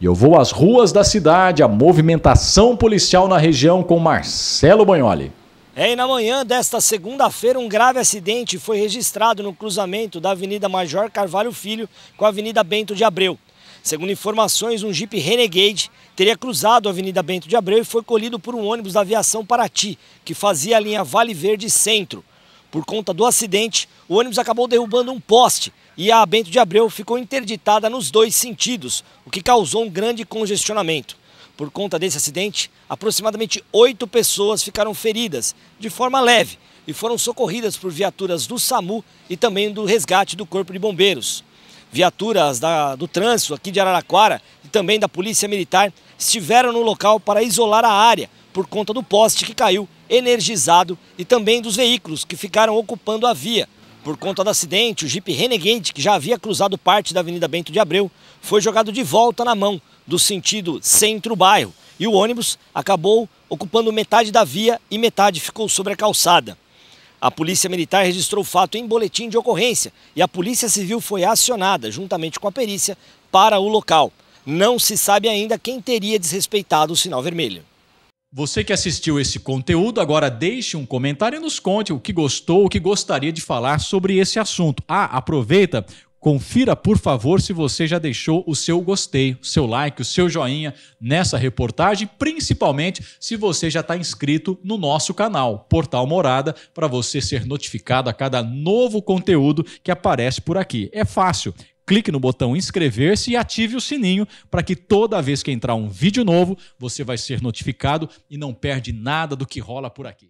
E eu vou às ruas da cidade, a movimentação policial na região com Marcelo Bonholi. E na manhã desta segunda-feira, um grave acidente foi registrado no cruzamento da Avenida Major Carvalho Filho com a Avenida Bento de Abreu. Segundo informações, um Jeep Renegade teria cruzado a Avenida Bento de Abreu e foi colhido por um ônibus da aviação Parati, que fazia a linha Vale Verde Centro. Por conta do acidente, o ônibus acabou derrubando um poste e a Bento de Abreu ficou interditada nos dois sentidos, o que causou um grande congestionamento. Por conta desse acidente, aproximadamente 8 pessoas ficaram feridas de forma leve e foram socorridas por viaturas do SAMU e também do resgate do Corpo de Bombeiros. Viaturas do trânsito aqui de Araraquara e também da Polícia Militar estiveram no local para isolar a área por conta do poste que caiu energizado e também dos veículos que ficaram ocupando a via. Por conta do acidente, o Jeep Renegade, que já havia cruzado parte da Avenida Bento de Abreu, foi jogado de volta na mão do sentido centro-bairro e o ônibus acabou ocupando metade da via e metade ficou sobre a calçada. A Polícia Militar registrou o fato em boletim de ocorrência e a Polícia Civil foi acionada, juntamente com a perícia, para o local. Não se sabe ainda quem teria desrespeitado o sinal vermelho. Você que assistiu esse conteúdo, agora deixe um comentário e nos conte o que gostou, o que gostaria de falar sobre esse assunto. Aproveita, confira por favor se você já deixou o seu gostei, o seu like, o seu joinha nessa reportagem, principalmente se você já está inscrito no nosso canal, Portal Morada, para você ser notificado a cada novo conteúdo que aparece por aqui. É fácil. Clique no botão inscrever-se e ative o sininho para que toda vez que entrar um vídeo novo, você vai ser notificado e não perde nada do que rola por aqui.